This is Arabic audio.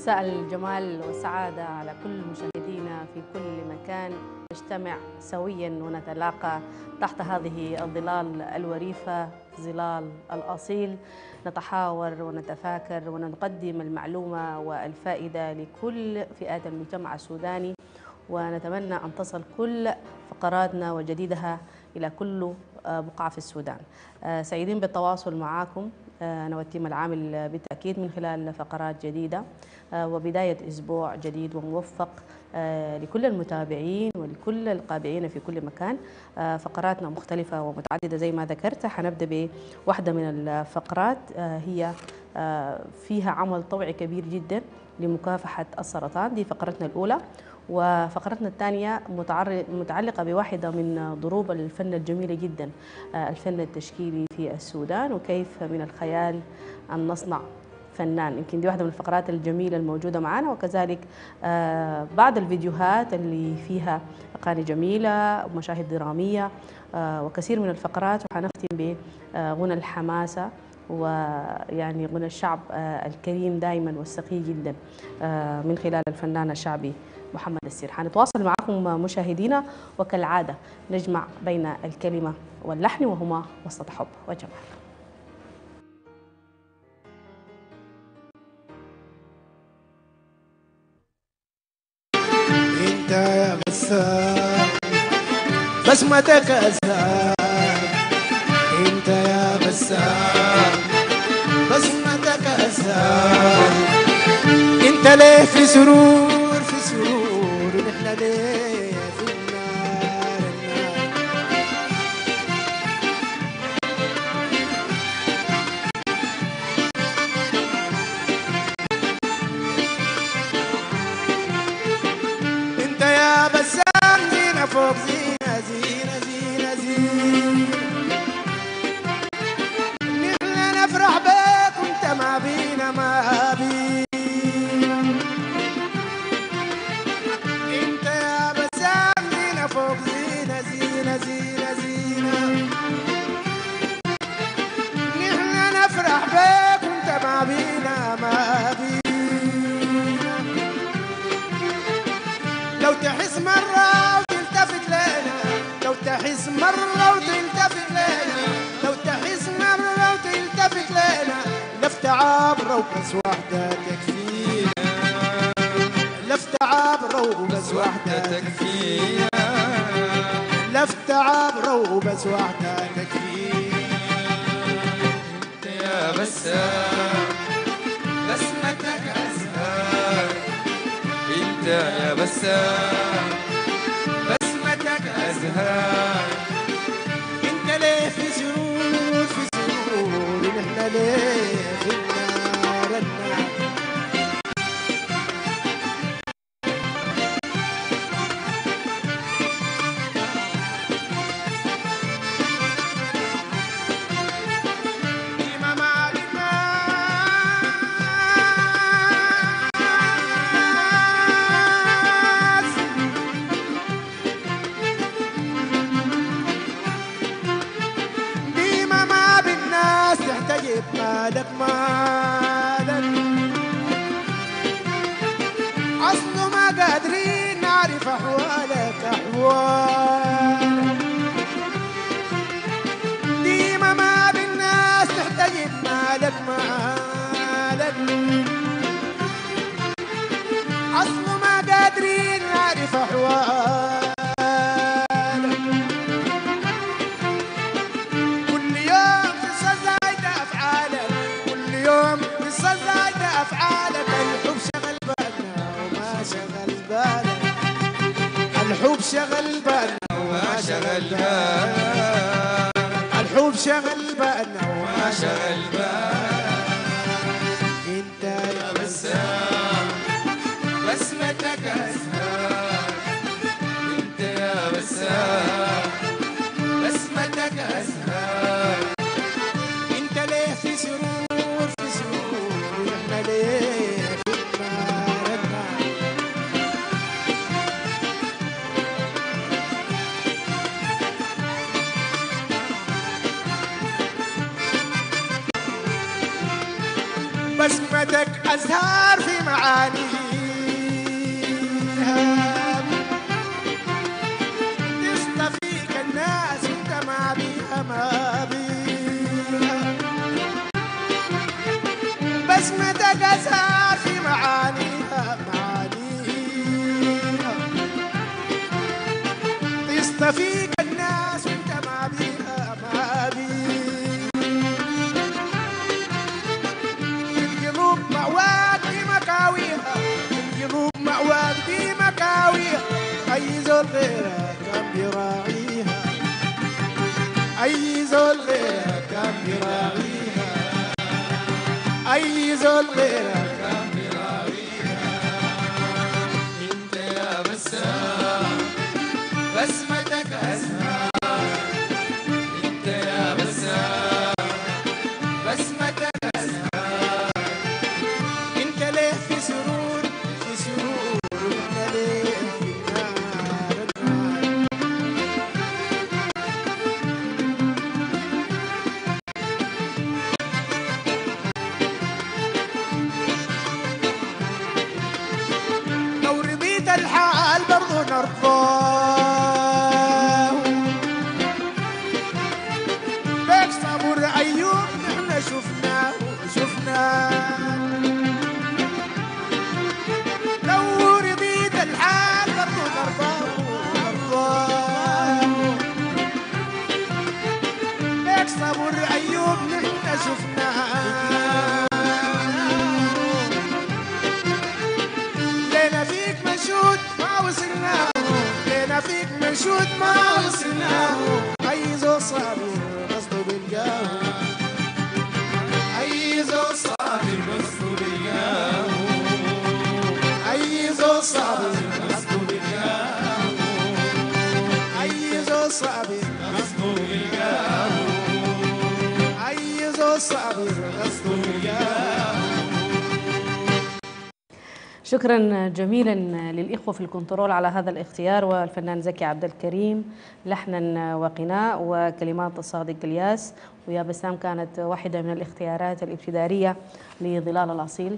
مساء الجمال والسعادة على كل مشاهدينا في كل مكان، نجتمع سويا ونتلاقى تحت هذه الظلال الوريفة، ظلال الأصيل، نتحاور ونتفاكر ونقدم المعلومة والفائدة لكل فئات المجتمع السوداني، ونتمنى أن تصل كل فقراتنا وجديدها إلى كل بقعة في السودان. سعيدين بالتواصل معكم أنا والتيم العامل بالتأكيد من خلال فقرات جديدة وبداية أسبوع جديد وموفق لكل المتابعين ولكل القابعين في كل مكان. فقراتنا مختلفة ومتعددة زي ما ذكرت. حنبدأ بواحدة من الفقرات هي فيها عمل طوعي كبير جدا لمكافحة السرطان، دي فقرتنا الأولى. وفقرتنا الثانية متعلقة بواحدة من ضروب الفن الجميلة جدا، الفن التشكيلي في السودان، وكيف من الخيال أن نصنع فنان. يمكن دي واحدة من الفقرات الجميلة الموجودة معنا، وكذلك بعض الفيديوهات اللي فيها أغاني جميلة ومشاهد درامية وكثير من الفقرات. وحنختم بغنى الحماسة، ويعني غنى الشعب الكريم دائما والسقي جدا من خلال الفنان الشعبي محمد السير. حنتواصل معكم مشاهدينا، وكالعادة نجمع بين الكلمة واللحن، وهما وسط حب وجمال. انت يا بسام بسمتك أزهار، انت يا بسام بسمتك أزهار، انت ليه في سرور معانيها تستفيك الناس انت ما بيها ما بيها بسمتك اساسي معانيها معانيها تستفيك الناس انت ما بيها ما بيها أي زول غيرك كان بيراعيها أي زول غيرك كان بيراعيها أي زول غيرك كان بيراعيها أنت يا بسام بسمتك أسمع أنت يا بسام بسمتك أسمع أنت ليه في سرور في سرور شكرا جميلا للإخوة في الكنترول على هذا الاختيار، والفنان زكي عبد الكريم لحنا وقناء وكلمات صادق الياس. ويا بسام كانت واحدة من الاختيارات الابتدارية لظلال الاصيل،